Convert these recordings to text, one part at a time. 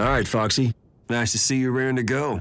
All right, Foxy. Nice to see you raring to go.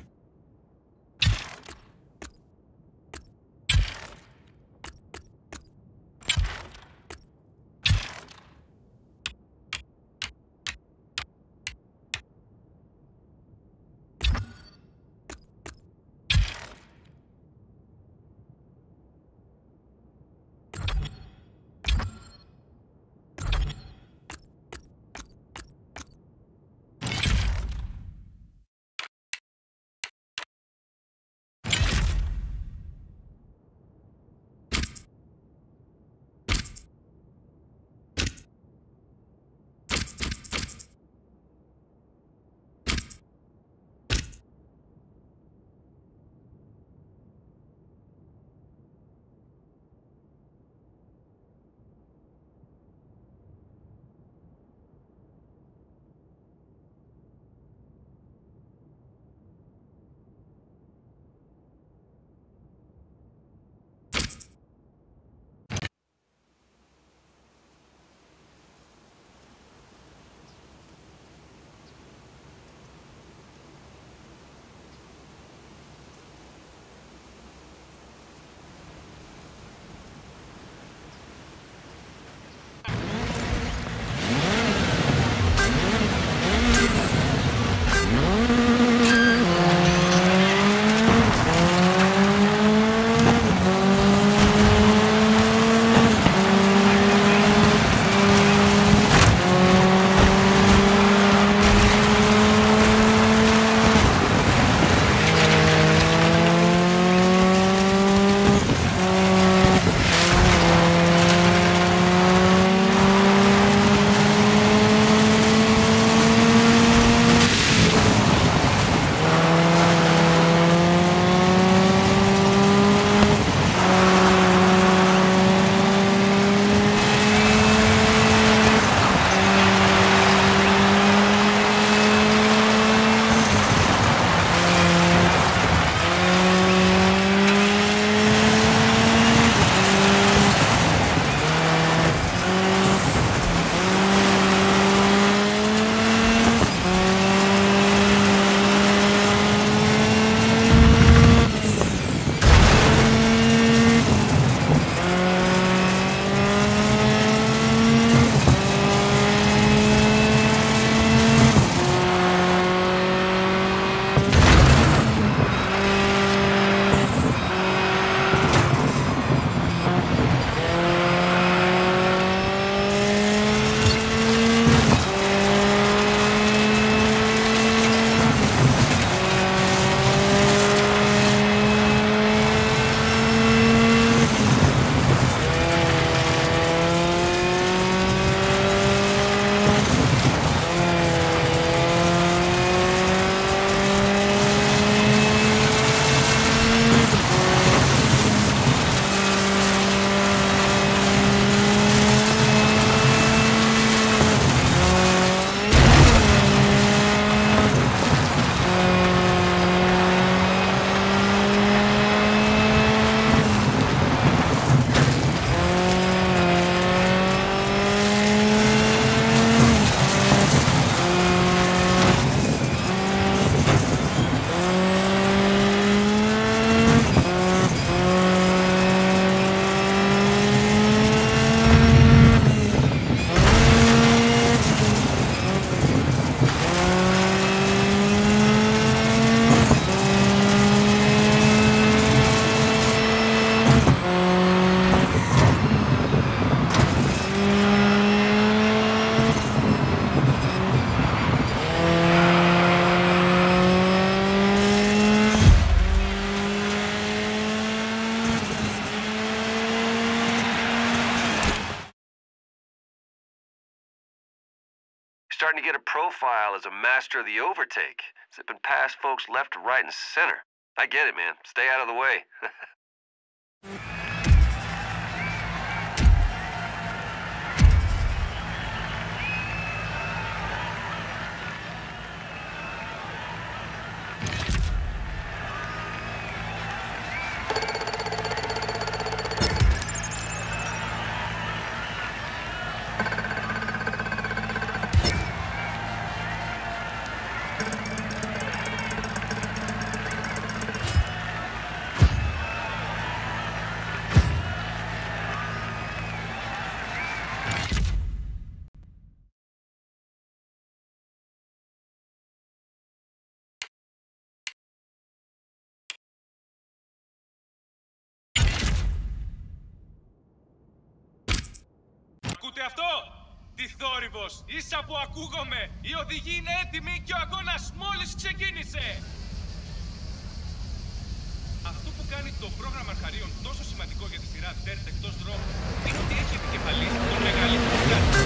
Starting to get a profile as a master of the overtake, zipping past folks left, right, and center. I get it, man. Stay out of the way. ούτε αυτό. Τι θόρυβος, ίσα που ακούγομαι. Οι οδηγοί είναι έτοιμοι και ο αγώνας μόλις ξεκίνησε. Αυτό που κάνει το πρόγραμμα Αρχαρίων τόσο σημαντικό για τη σειρά Dirt εκτός δρόμου είναι ότι έχει επικεφαλής τον μεγαλύτερο διάρκεια.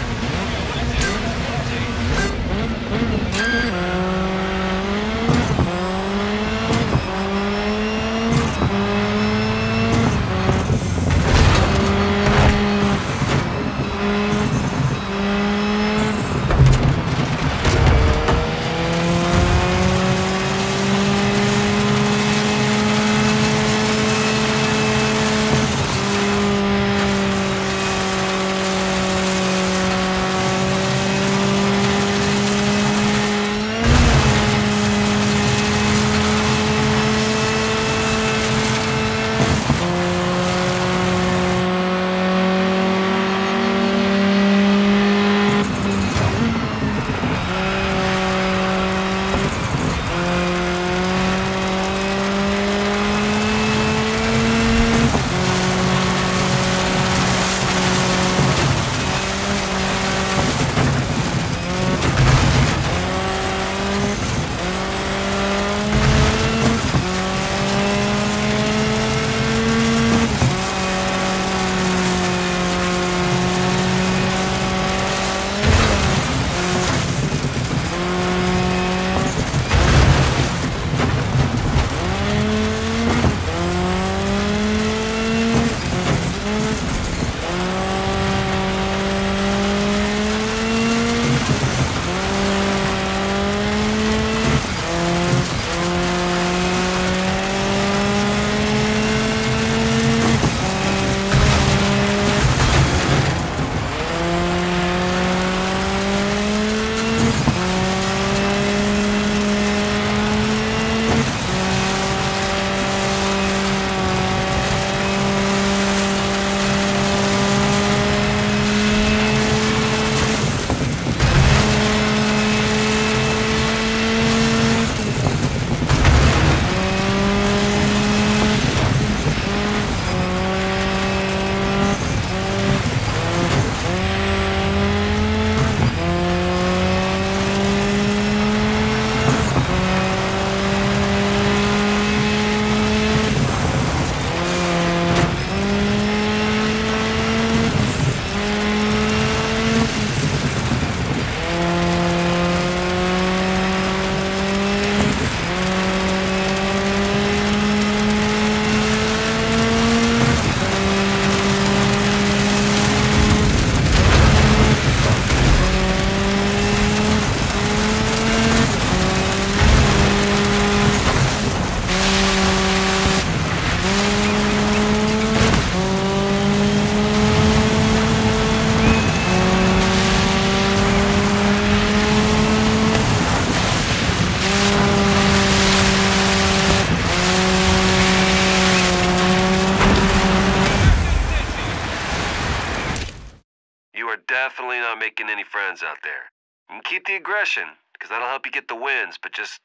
Out there. And keep the aggression, because that'll help you get the wins, but just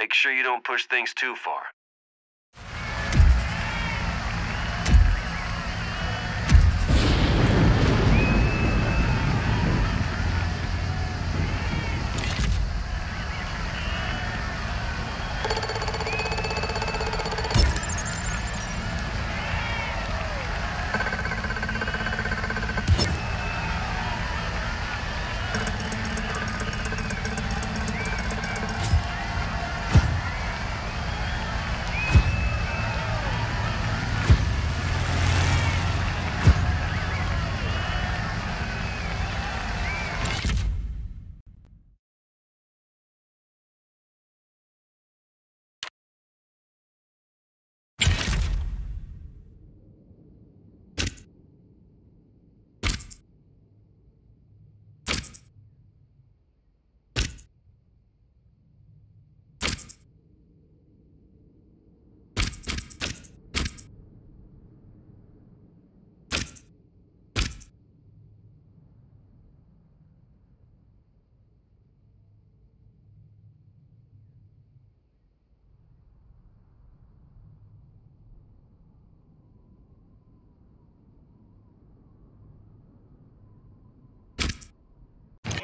make sure you don't push things too far.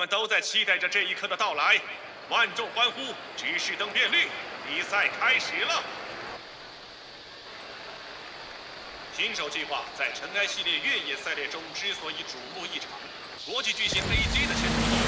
们都在期待着这一刻的到来，万众欢呼，指示灯变绿，比赛开始了。新手计划在尘埃系列越野赛列中之所以瞩目异常，国际巨星 AJ 的前途都有。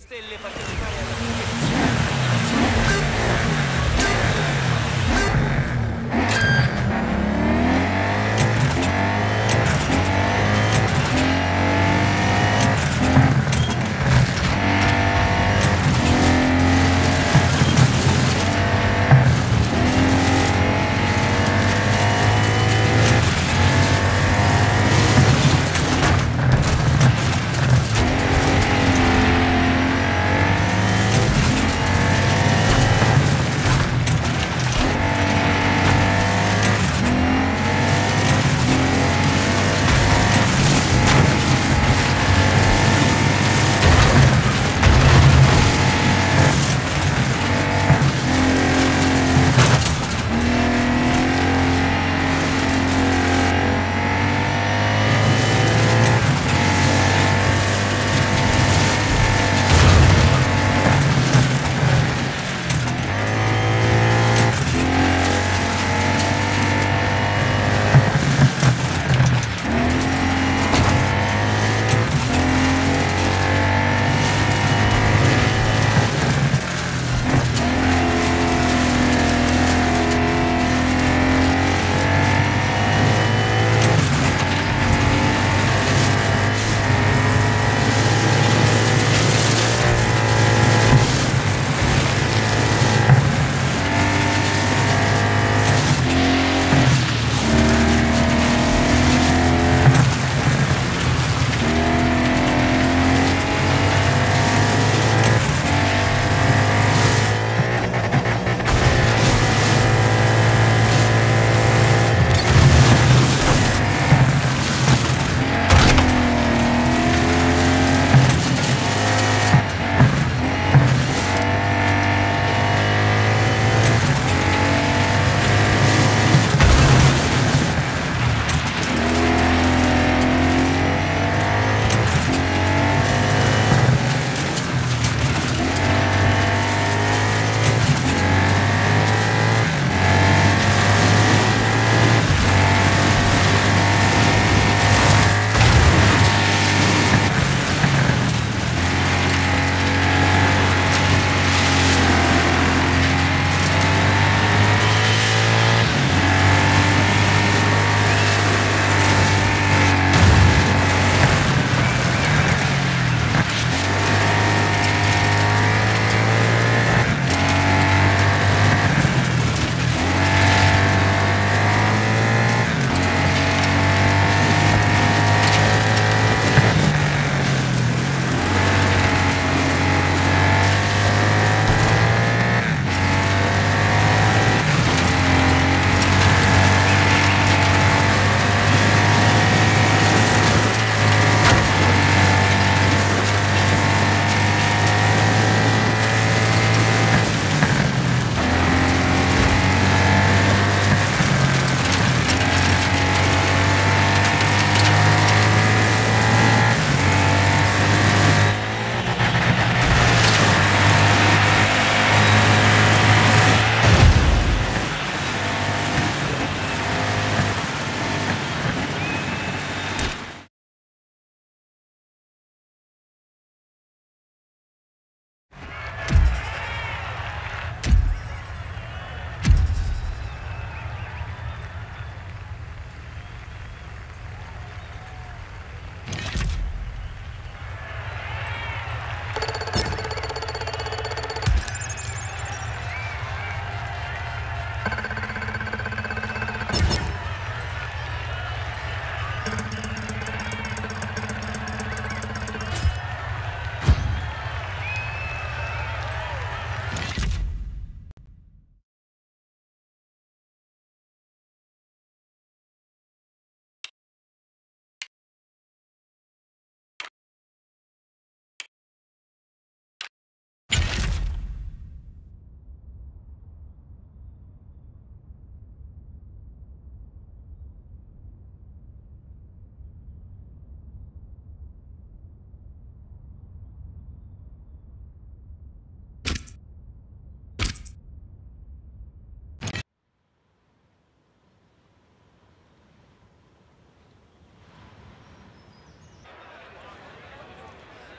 Stelle partecipare alla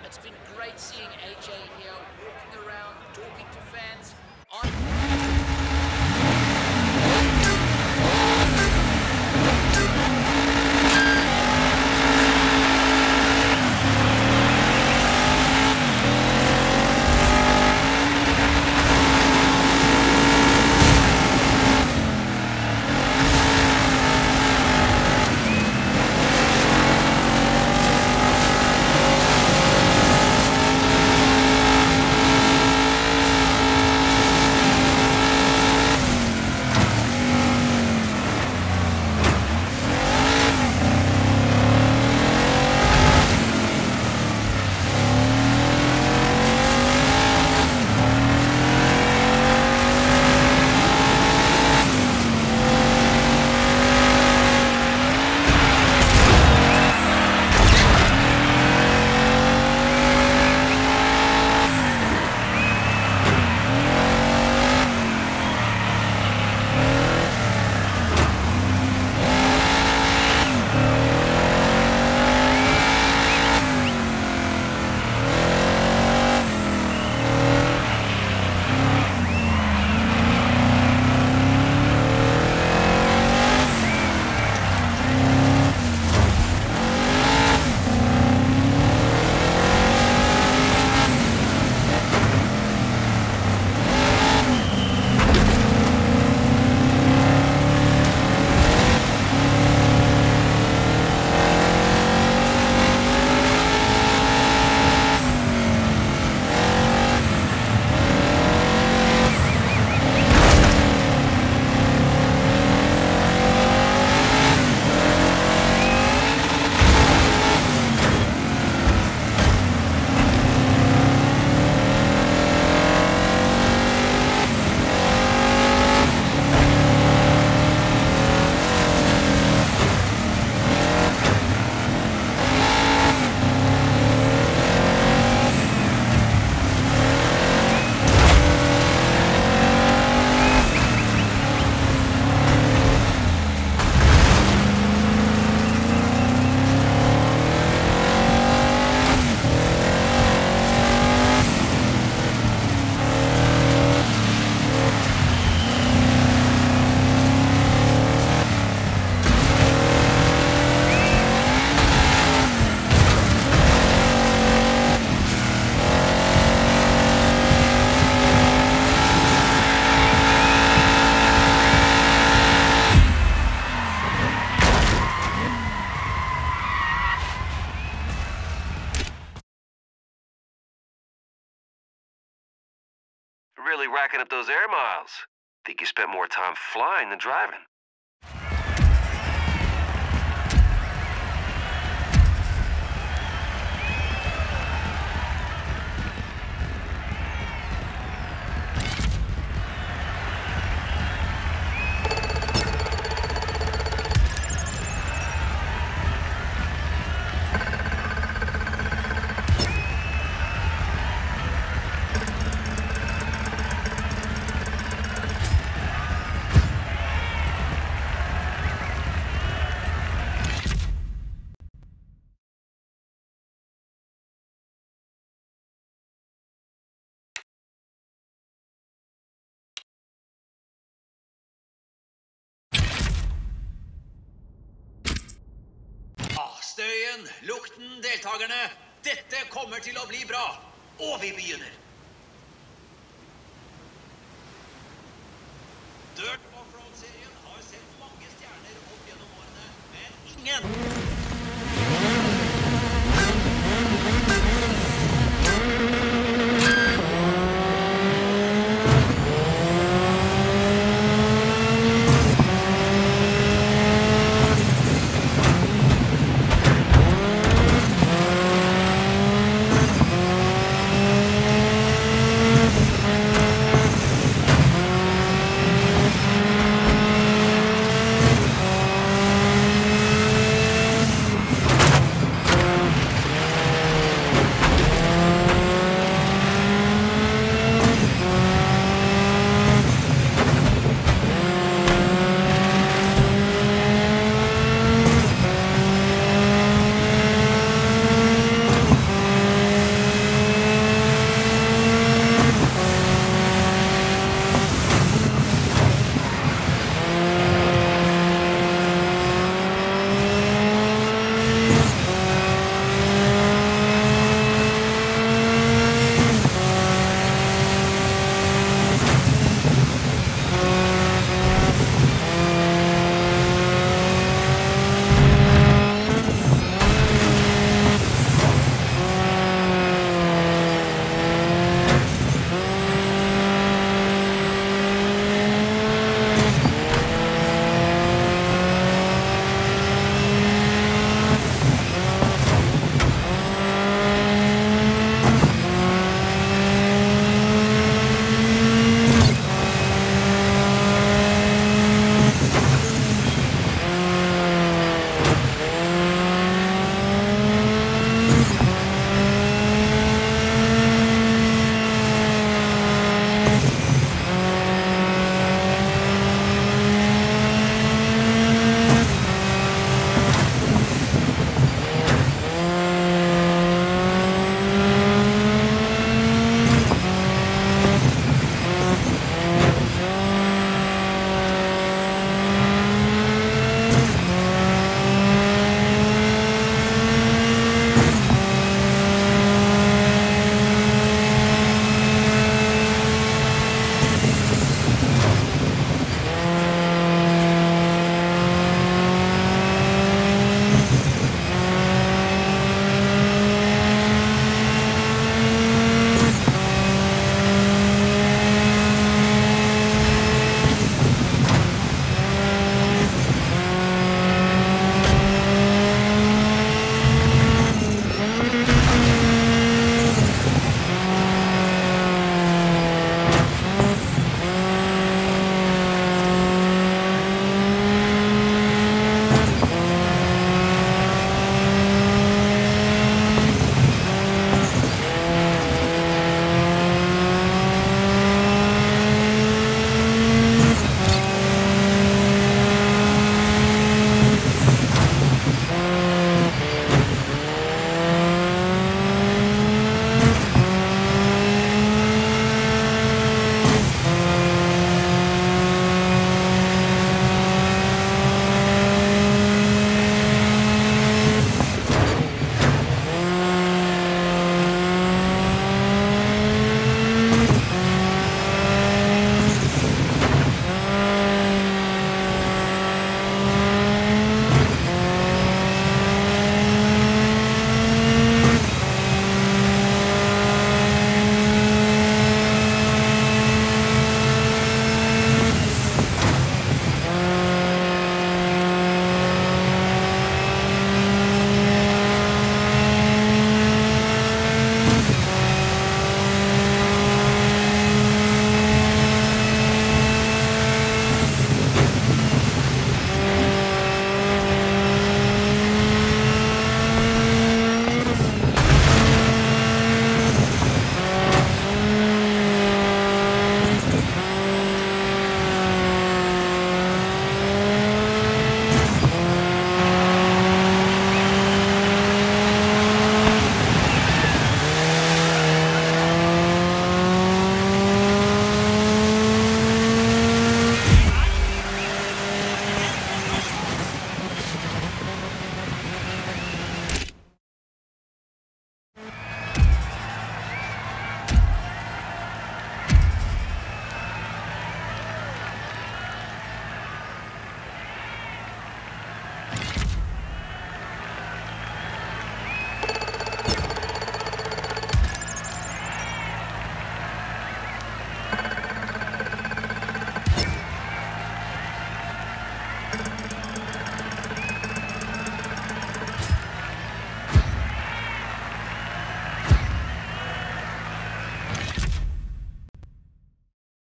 It's been great seeing AJ here, walking around, talking to fans. Really racking up those air miles. Think you spent more time flying than driving. Støyen, lukten, deltakerne. Dette kommer til å bli bra. Og vi begynner.